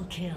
Double kill.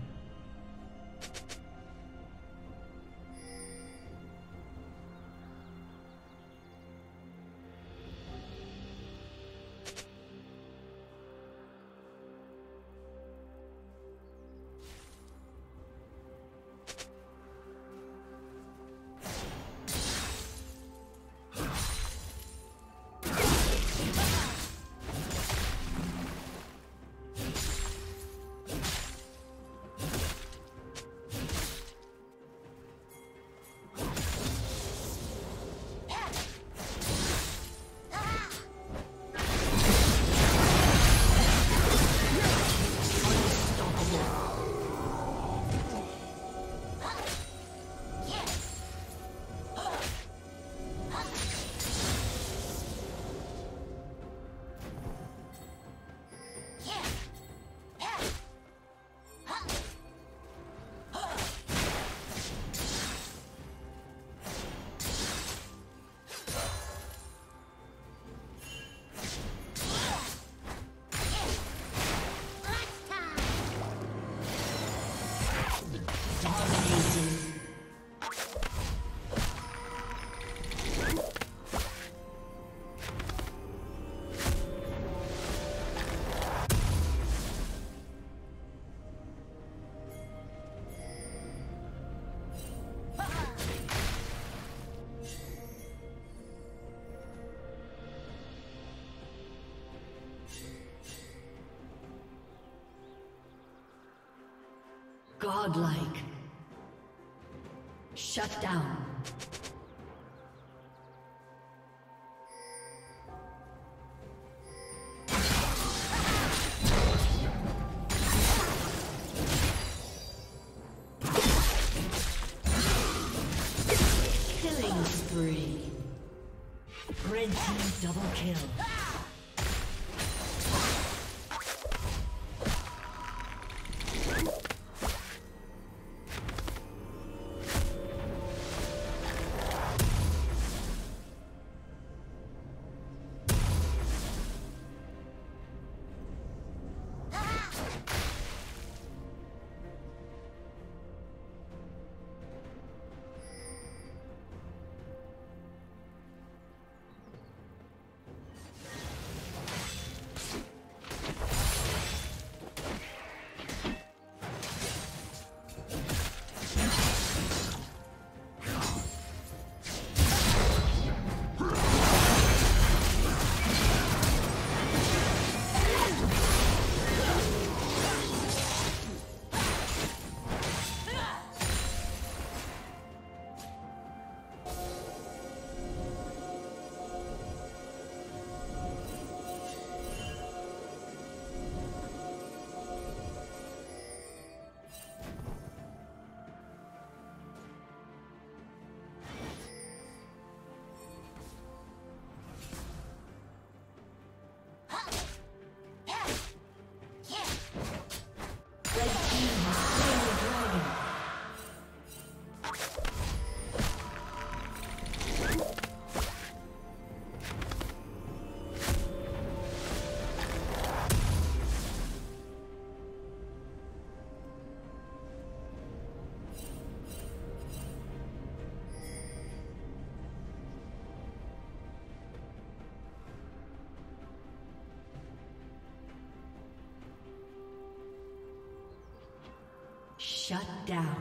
Godlike. Shut down. Killing spree. Red team double kill. Shut down.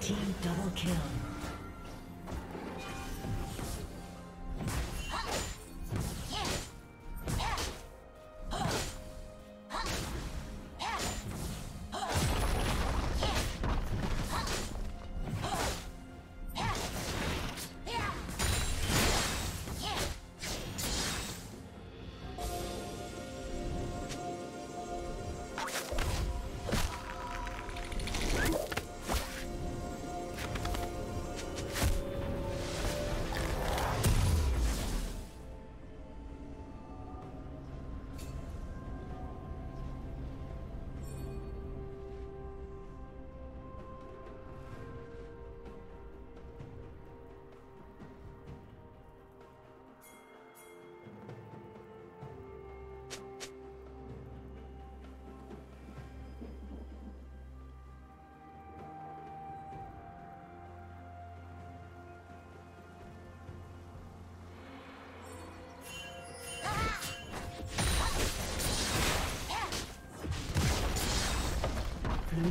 Team double kill. Blue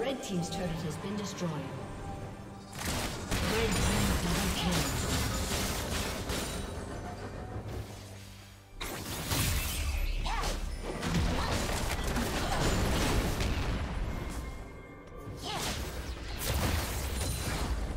Red team's turret has been destroyed. Red team double kill.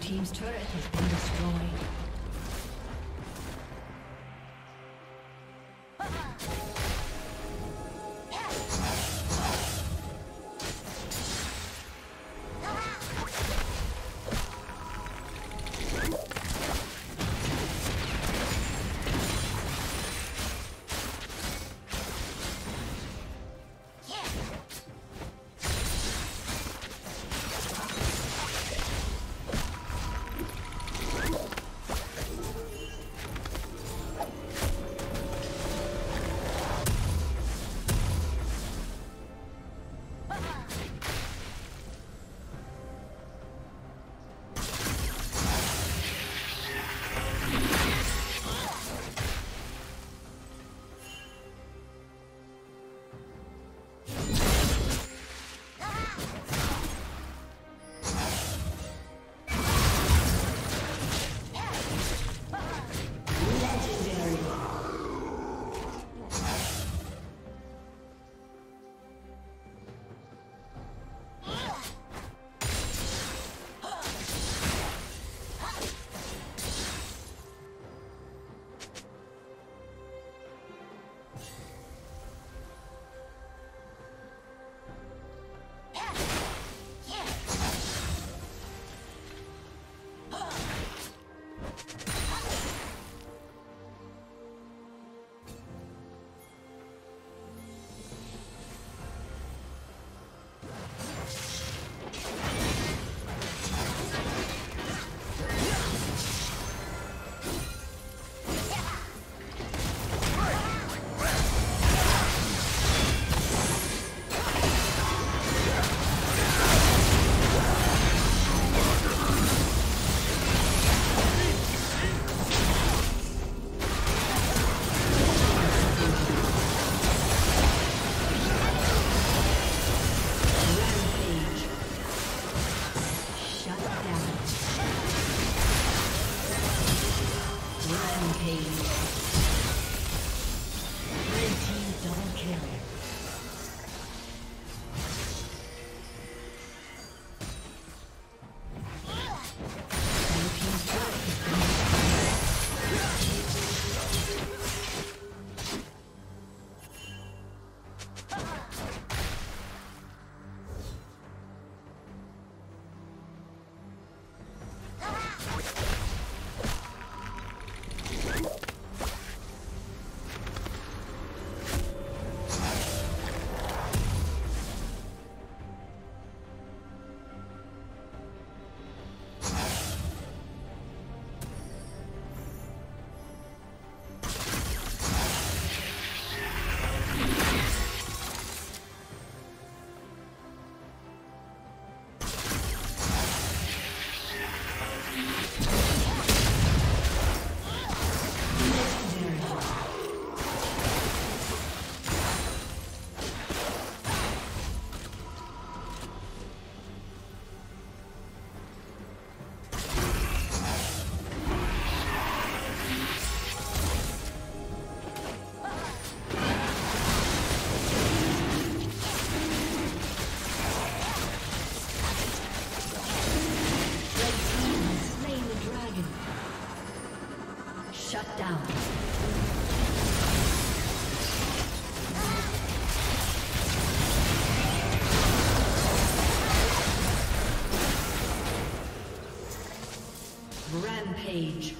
Team's turret has been destroyed. down. Rampage.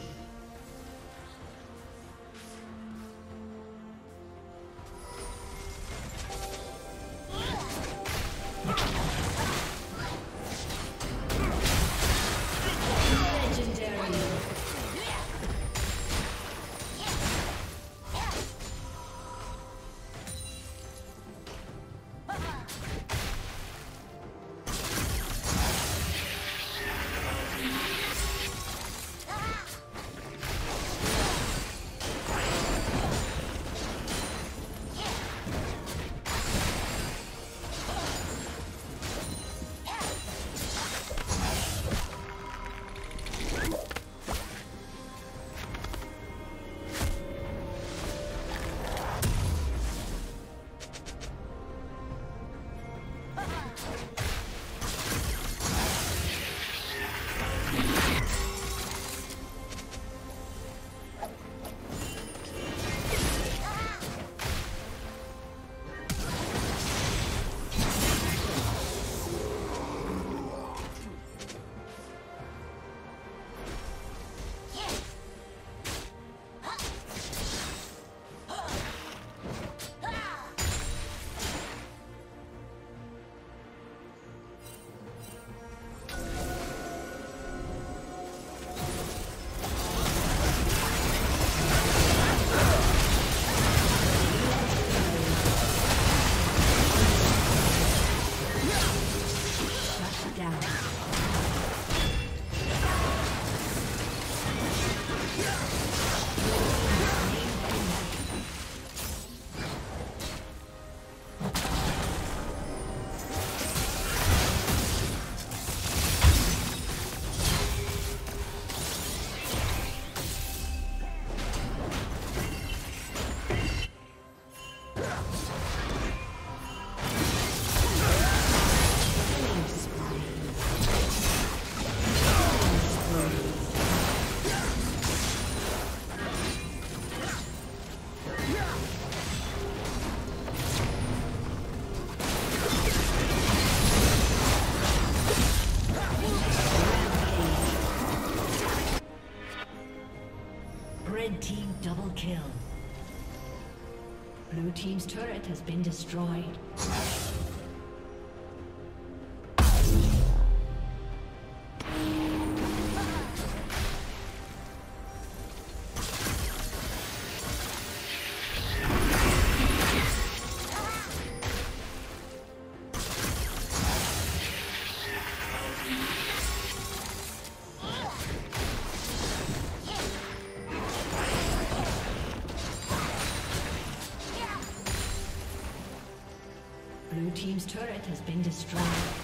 Kill. Blue team's turret has been destroyed. Blue team's turret has been destroyed.